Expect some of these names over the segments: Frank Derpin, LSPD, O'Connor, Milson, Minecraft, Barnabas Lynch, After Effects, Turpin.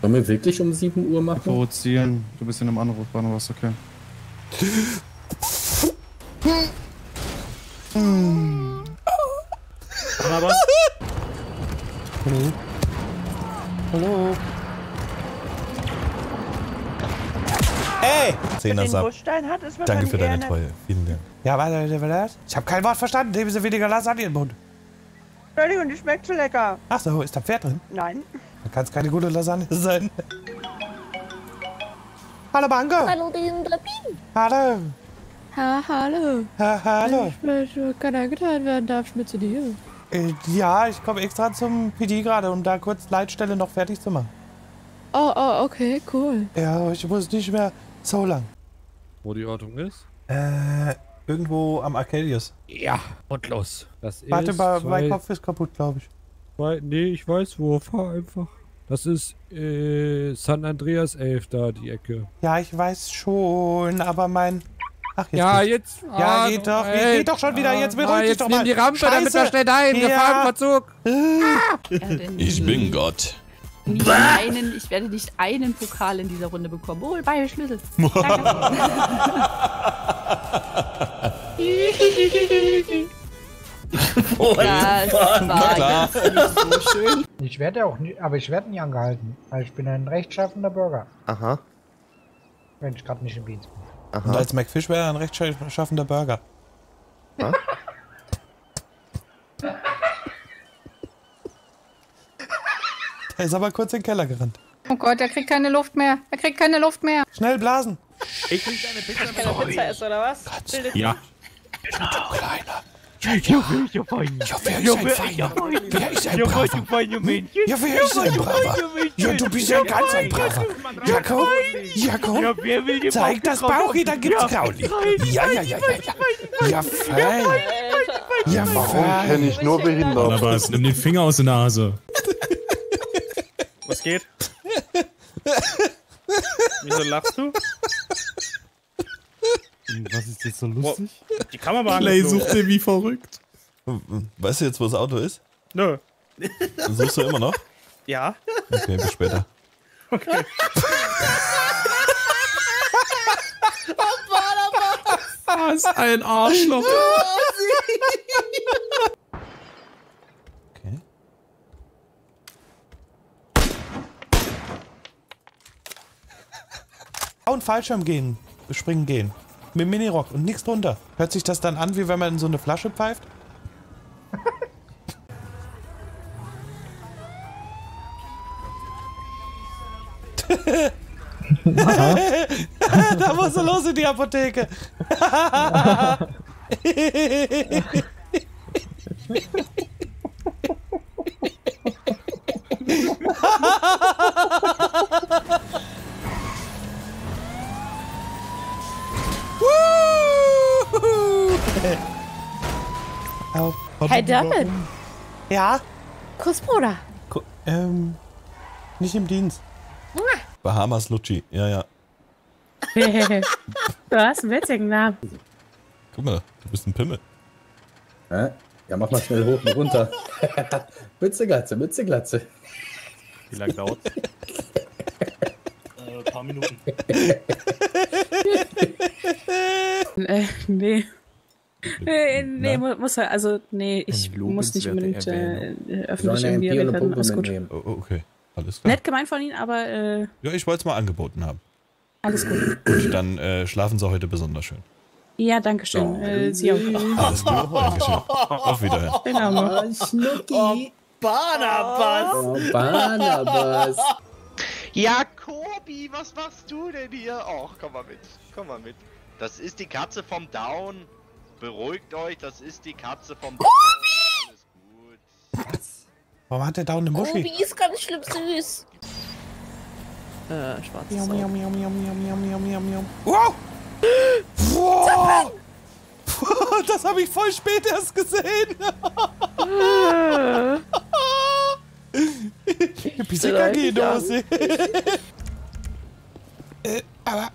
Sollen wir wirklich um 7 Uhr machen? Provozieren. Du bist in einem Anruf, Banner, was okay. Banner, was? Hallo? Hallo? Ey! 10er Sub. Danke für deine Treue. Vielen Dank. Ja, warte. Ich hab kein Wort verstanden. Nehmen Sie weniger Lasagne in den Mund. Entschuldigung, die schmeckt so lecker. Ach so, ist da Pferd drin? Nein. Dann kann es keine gute Lasagne sein. Hallo, Bango. Hallo, diesen Drapin. Hallo. Ha, hallo. Ha, hallo. Ich kann eingeteilt werden, darf ich mit zu dir? Ja, ich komme extra zum PD gerade, um da kurz Leitstelle noch fertig zu machen. Oh, okay, cool. Ja, ich muss nicht mehr so lang. Wo die Ortung ist? Irgendwo am Arcadius. Ja, und los. Das ist warte mal, mein Kopf ist kaputt, glaube ich. Nee, ich weiß wo, fahr einfach. Das ist San Andreas 11 da, die Ecke. Ja, ich weiß schon, aber mein... Ach, jetzt ja, geht's. Jetzt... Ja, ah, geht doch schon wieder, jetzt beruhig dich doch mal. Jetzt nimm die Rampe, Scheiße. Damit wir schnell dahin, wir fahren Verzug. Ich bin Gott. Ich werde nicht einen Pokal in dieser Runde bekommen. Oh, beide Schlüssel. Danke. Oh, ja, klar. Nicht so schön. Ich werde auch nie, aber ich werde nie angehalten, weil ich bin ein rechtschaffender Bürger. Aha. Wenn ich gerade nicht im Dienst bin. Aha. Und als McFish wäre er ein rechtschaffender Bürger. Der ist aber kurz in den Keller gerannt. Oh Gott, er kriegt keine Luft mehr. Er kriegt keine Luft mehr. Schnell blasen. Ich will deine Pizza essen, oder was? Ja. Ich bin schon kleiner. Ja, du bist ja ganz ein Braver. Ja, komm. Zeig das Bauchi, dann gibt's Krauli. Ja. Ja, fein. Ja, warum kenne ich nur Behinderte? Aber es nimmt den Finger aus der Nase. Was geht? Wieso lachst du? Was ist jetzt so lustig? Boah, die Kamera sucht den wie verrückt. Weißt du jetzt, wo das Auto ist? Nö. Suchst du immer noch? Ja. Okay, bis später. Okay. Das ist ein Arschloch. Okay. Und Fallschirm gehen. Springen gehen. Mit Minirock und nichts drunter. Hört sich das dann an, wie wenn man in so eine Flasche pfeift? Da musst du los in die Apotheke. Hey David! Ja? Kussbruder! Nicht im Dienst. Bahamas Lucci, ja. Du hast einen witzigen Namen. Guck mal, du bist ein Pimmel. Ja, mach mal schnell hoch und runter. Mütze, Glatze. Wie lange dauert's? Ein paar Minuten. Ich muss nicht unbedingt öffentlich irgendwie reden. Alles gut. Oh, okay, alles klar. Nett gemeint von Ihnen, aber... Ja, ich wollte es mal angeboten haben. Alles gut. Gut, dann schlafen Sie heute besonders schön. Ja, danke schön. Oh. Sie auch. Alles klar, danke schön. Auf Wiederhören. Oh, Schnucki. Oh, Barnabas. Ja, Kobi, was machst du denn hier? Oh, komm mal mit. Das ist die Katze vom Down. Beruhigt euch, das ist die Katze vom Kobi! Ist gut. Was? Warum hat der da eine Muschi? Kobi ist ganz schlimm süß. Schwarz. Miau. Wow! Wow! Das habe ich voll spät erst gesehen. Pisika geht aus. Aber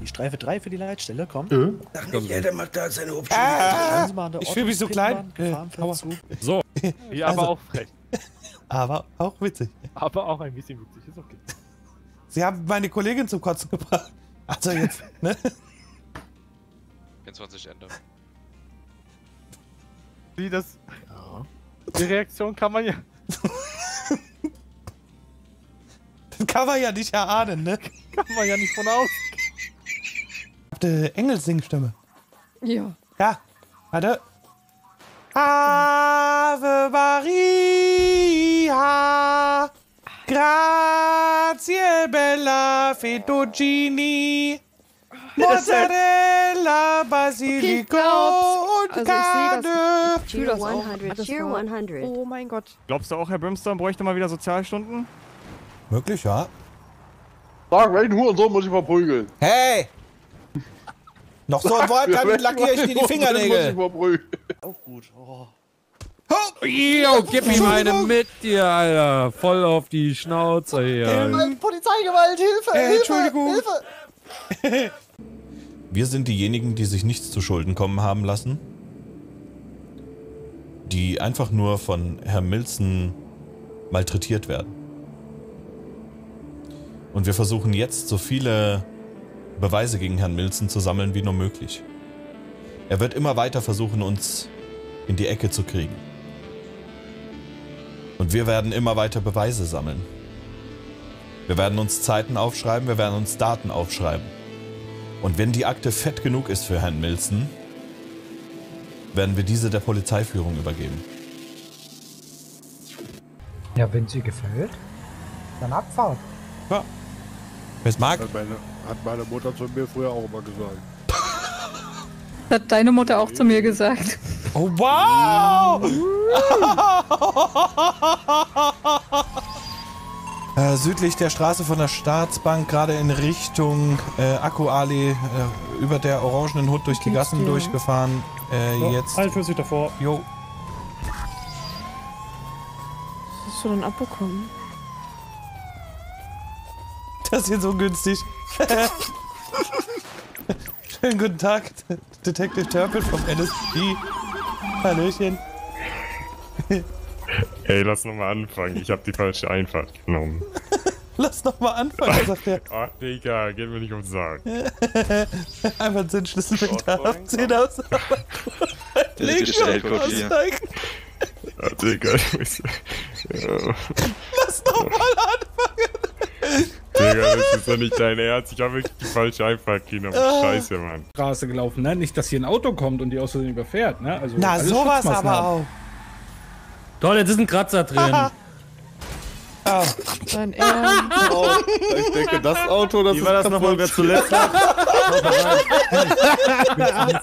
die Streife 3 für die Leitstelle, komm. Sag nicht, der macht da seine Hubschule. Ich fühle mich so klein. So, ja, aber auch frech. Aber auch witzig. Aber auch ein bisschen witzig, ist okay. Sie haben meine Kollegin zum Kotzen gebracht. Also jetzt, ne? 24 Ende. Wie das... Ja. Die Reaktion kann man ja... Das kann man ja nicht erahnen, ne? Kann man ja nicht von aus. Habt ihr Engelsingstimme? Ja. Ja, warte. Ave Maria, grazie bella fettuccini, mozzarella, basilico und Garde. Tier 100, Tier 100. Oh mein Gott. Glaubst du auch, Herr Brimstone bräuchte mal wieder Sozialstunden? Möglich, ja. Sag, welchen Hurensohn muss ich verprügeln? Hey! Noch so ein Wort, dann lackiere ich dir die Fingernägel. Auch gut. Oh. Oh. Yo, gib mir meine mit dir, Alter. Voll auf die Schnauze hier. Polizeigewalt, Hilfe, Hilfe, Entschuldigung. Hilfe. Wir sind diejenigen, die sich nichts zu Schulden kommen haben lassen. Die einfach nur von Herrn Milson malträtiert werden. Und wir versuchen jetzt so viele Beweise gegen Herrn Milson zu sammeln, wie nur möglich. Er wird immer weiter versuchen, uns in die Ecke zu kriegen. Und wir werden immer weiter Beweise sammeln. Wir werden uns Zeiten aufschreiben, wir werden uns Daten aufschreiben. Und wenn die Akte fett genug ist für Herrn Milson, werden wir diese der Polizeiführung übergeben. Ja, wenn sie gefällt, dann Abfahrt. Ja. Wer es mag? Hat meine Mutter zu mir früher auch immer gesagt. Das hat deine Mutter auch zu mir gesagt. Oh, wow! Südlich der Straße von der Staatsbank, gerade in Richtung Akku-Allee, über der orangenen Hut durch die Gassen durchgefahren. Jetzt. Halt für Sie davor. Jo. Was hast du denn abbekommen? Das ist jetzt ungünstig. Schönen guten Tag, Detective Turpin vom LSPD. Hallöchen. Ey, lass nochmal anfangen. Ich habe die falsche Einfahrt genommen. Lass nochmal anfangen, sagt er. Ach, Digga, geht mir nicht um den Sarg. Einfach einen Sinnschlüssel mit der Haftzehnhausarbeit. Links aussteigen. Ja, Digga, ich muss... Lass nochmal anfangen. Digga, das ist doch nicht dein Ernst. Ich habe wirklich die falsche Einfahrt genommen. Scheiße, Mann. Straße gelaufen, ne? Nicht, dass hier ein Auto kommt und die aus Versehen überfährt, ne? Also, na, sowas aber auch. Doch, jetzt ist ein Kratzer drin. Oh. Dein Ernst. Oh, ich denke, das Auto, das ist war das nochmal, wer zuletzt hat?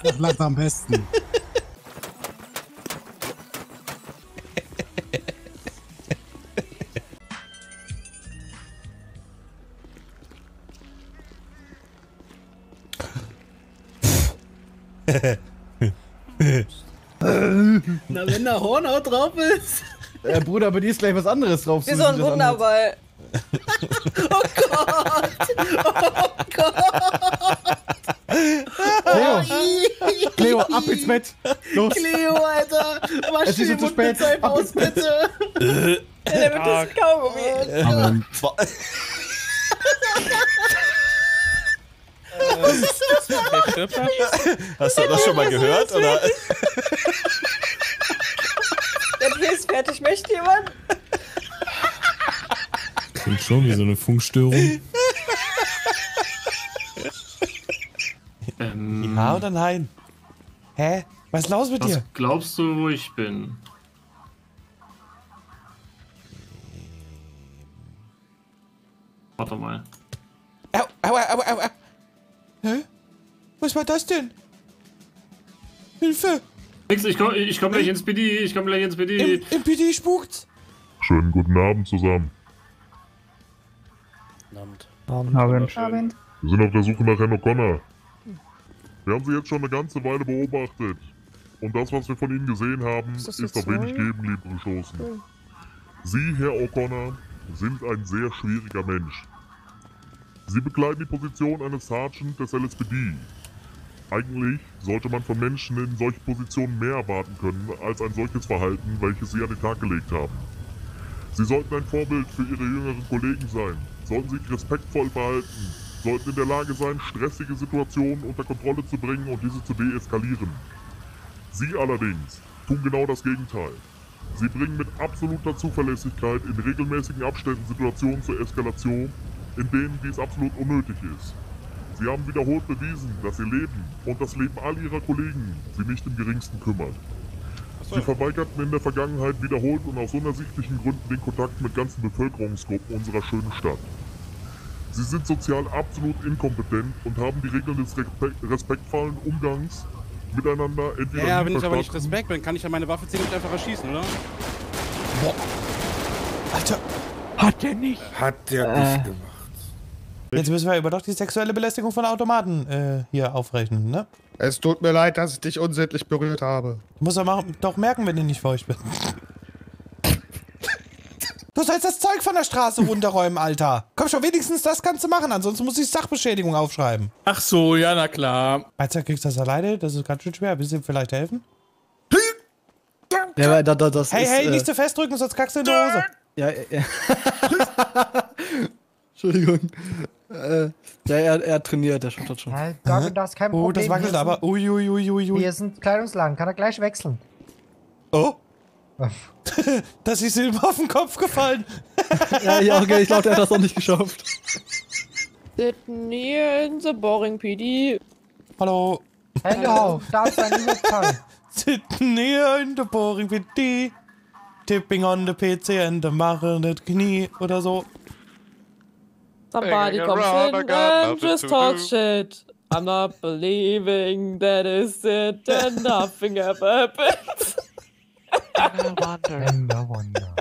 Das bleibt am besten. Na, wenn da Hornhaut drauf ist. Bruder, aber die ist gleich was anderes drauf. Wie so ein Wunderball. Oh Gott! Oh Gott! Cleo! Cleo, ab ins Bett! Los! Cleo, Alter! Mach schön den Mundbezeug aus, bitte! Der wird das Kaugummi. Hast du das schon mal gehört? Oder? Der Dreh ist fertig, möchte jemand? Klingt schon wie so eine Funkstörung. Ja oder nein? Hä? Was ist los mit dir? Was glaubst du, wo ich bin? Warte mal. Au, au, au, au, au. Hä? Was war das denn? Hilfe! Nix, ich komm gleich ins PD, ich komm gleich ins PD. Im PD spukt's! Schönen guten Abend zusammen. Guten Abend. Abend. Wir sind auf der Suche nach Herrn O'Connor. Wir haben Sie jetzt schon eine ganze Weile beobachtet. Und das, was wir von Ihnen gesehen haben, ist auf wenig geben, liebe Geschossen. Okay. Sie, Herr O'Connor, sind ein sehr schwieriger Mensch. Sie bekleiden die Position eines Sergeant des LSPD. Eigentlich sollte man von Menschen in solchen Positionen mehr erwarten können, als ein solches Verhalten, welches sie an den Tag gelegt haben. Sie sollten ein Vorbild für Ihre jüngeren Kollegen sein, sollten sich respektvoll verhalten, sollten in der Lage sein, stressige Situationen unter Kontrolle zu bringen und diese zu deeskalieren. Sie allerdings tun genau das Gegenteil. Sie bringen mit absoluter Zuverlässigkeit in regelmäßigen Abständen Situationen zur Eskalation, in denen dies absolut unnötig ist. Sie haben wiederholt bewiesen, dass Ihr Leben und das Leben all Ihrer Kollegen Sie nicht im geringsten kümmert. Sie verweigerten in der Vergangenheit wiederholt und aus unersichtlichen Gründen den Kontakt mit ganzen Bevölkerungsgruppen unserer schönen Stadt. Sie sind sozial absolut inkompetent und haben die Regeln des respektvollen Umgangs miteinander entweder... Ja, wenn ich aber nicht Respekt bin, kann ich ja meine Waffe ziehen und einfach erschießen, oder? Boah. Alter! Hat der nicht! Hat der nicht gemacht. Jetzt müssen wir aber doch die sexuelle Belästigung von Automaten hier aufrechnen, ne? Es tut mir leid, dass ich dich unsittlich berührt habe. Du musst doch merken, wenn ich nicht feucht bin. Du sollst das Zeug von der Straße runterräumen, Alter. Komm schon, wenigstens das kannst du machen, ansonsten muss ich Sachbeschädigung aufschreiben. Ach so, ja, na klar. Alter, kriegst du das alleine? Das ist ganz schön schwer. Willst du ihm vielleicht helfen? Ja, das hey, ist, nicht zu fest drücken, sonst kackst du in die Hose. Ja. Entschuldigung. Er trainiert, der schaut schon. Ja, das ist kein Problem. Oh, das wackelt aber. Hier sind Kleidungslagen, kann er gleich wechseln. Oh? Das ist ihm auf den Kopf gefallen. Ja, okay, ich glaube, der hat das noch nicht geschafft. Sitten hier in the boring PD. Hallo. Hände auf, da ist ein Überfall. Sitten hier in the boring PD. Tipping on the PC and the machen das Knie oder so. Somebody comes in and just talk shit. I'm not believing that is it and nothing ever happens. I wonder.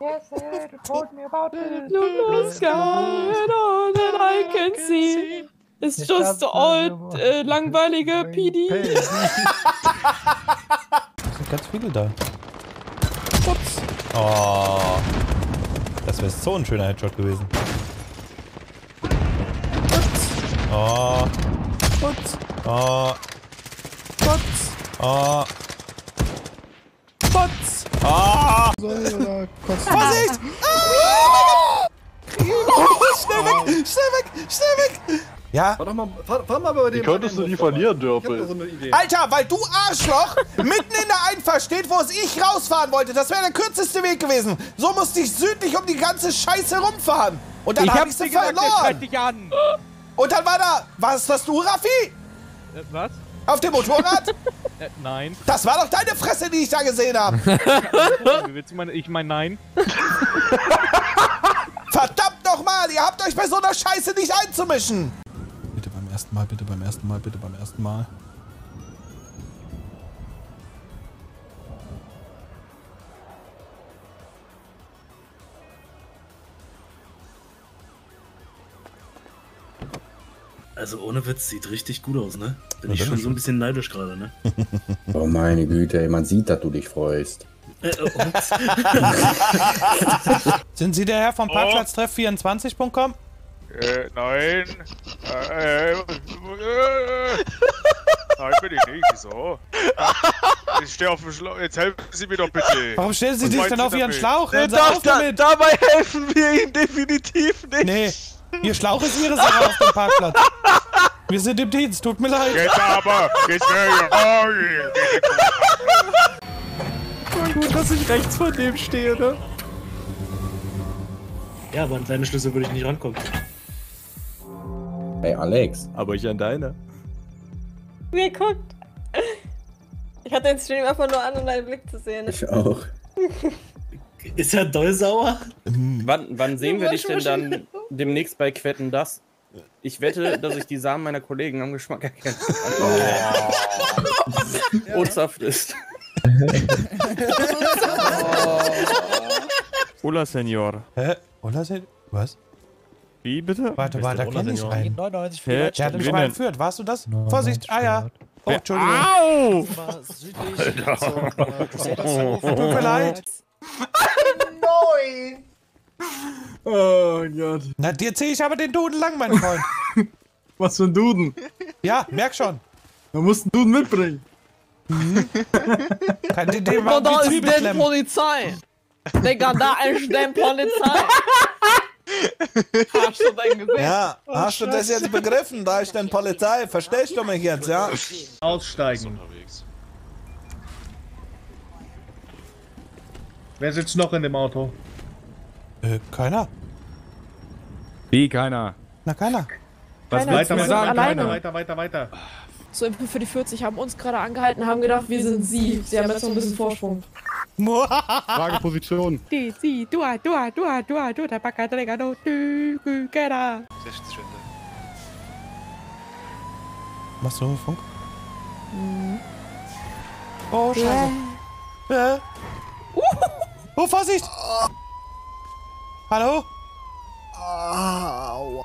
Yes, they told me about the blue sky and all that I can see. It's just the old, langweilige PD. Es sind ganz viele da. Ups. Oh, das wäre so ein schöner Headshot gewesen. Oh. Oh. Potz. Oh. Potz. Oh. Vorsicht! Ah! Schnell weg! Ja? Fahr mal bei dem. Wie könntest du die verlieren, Dörpel? So Alter, weil du Arschloch mitten in der Einfahrt steht, wo es ich rausfahren wollte. Das wäre der kürzeste Weg gewesen. So musste ich südlich um die ganze Scheiße rumfahren. Und dann hab ich sie verloren. Dich an. Und dann war da... Was das du, Raffi? Was? Auf dem Motorrad? Nein. Das war doch deine Fresse, die ich da gesehen habe. Ich meine nein. Verdammt nochmal, ihr habt euch bei so einer Scheiße nicht einzumischen. Bitte beim ersten Mal. Also ohne Witz, sieht richtig gut aus, ne? Bin ich schon so ein bisschen neidisch gerade, ne? Oh meine Güte, ey, man sieht, dass du dich freust. Sind Sie der Herr vom Parkplatztreff24.com? Nein. Nein, bin ich nicht. Wieso? Ich stehe auf dem Schlauch. Jetzt helfen Sie mir doch bitte. Warum stellen Sie sich dann auf Ihren Schlauch? Dabei helfen wir Ihnen definitiv nicht. Nee. Ihr Schlauch ist Ihre Sache auf dem Parkplatz. Wir sind im Dienst. Tut mir leid. Jetzt aber. Gut, dass ich rechts vor dem stehe, ne? Ja, aber an seine Schlüssel würde ich nicht rankommen. Hey Alex. Aber ich an deine. Mir guckt. Ich hatte den Stream einfach nur an, um deinen Blick zu sehen. Ich auch. Ist er doll sauer? Wann sehen wir dich denn dann demnächst bei Quetten das? Ich wette, dass ich die Samen meiner Kollegen am Geschmack erkenne. Oh. Rotsaft ist. Hola, Senor. Hä? Hola, Senor? Was? Wie bitte? Warte, da kenne ich einen. Der hat mich mal entführt. Warst du das? No, Vorsicht, Eier. Ah, ja. Oh, Entschuldigung. Au! Tut mir leid. Nein! Oh Gott. Na, dir zieh ich aber den Duden lang, mein Freund. Was für ein Duden? Ja, merk schon. Man muss einen Duden mitbringen. Kann die dem mal da ist denn Polizei? Digga, da ist denn Polizei. Hast du dein Gesicht? Ja, oh, hast du das jetzt begriffen? Da ist denn Polizei. Verstehst du mich jetzt, ja? Aussteigen. Wer sitzt noch in dem Auto? Keiner. Wie keiner? Na, keiner. Was willst du mir sagen? Keiner. Weiter. So, für die 40 haben uns gerade angehalten, haben gedacht, wir sind sie. Sie haben jetzt noch ein bisschen Vorsprung. Frageposition. Sie, du, der Backerträger, du, keiner. Sehr schön. Machst du noch Funk? Oh, Scheiße. Oh, Vorsicht! Hallo? Au.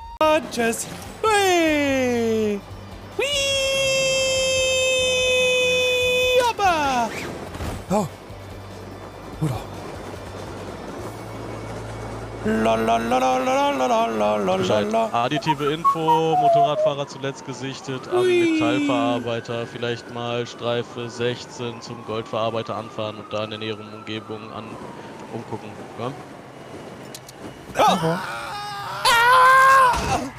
Tschüss. Hui. Hui. Hoppa. Oh. Bruder. Additive Info, Motorradfahrer zuletzt gesichtet, am Metallverarbeiter, vielleicht mal Streife 16 zum Goldverarbeiter anfahren und da in der näheren Umgebung an umgucken. Ja? Oh. Ah.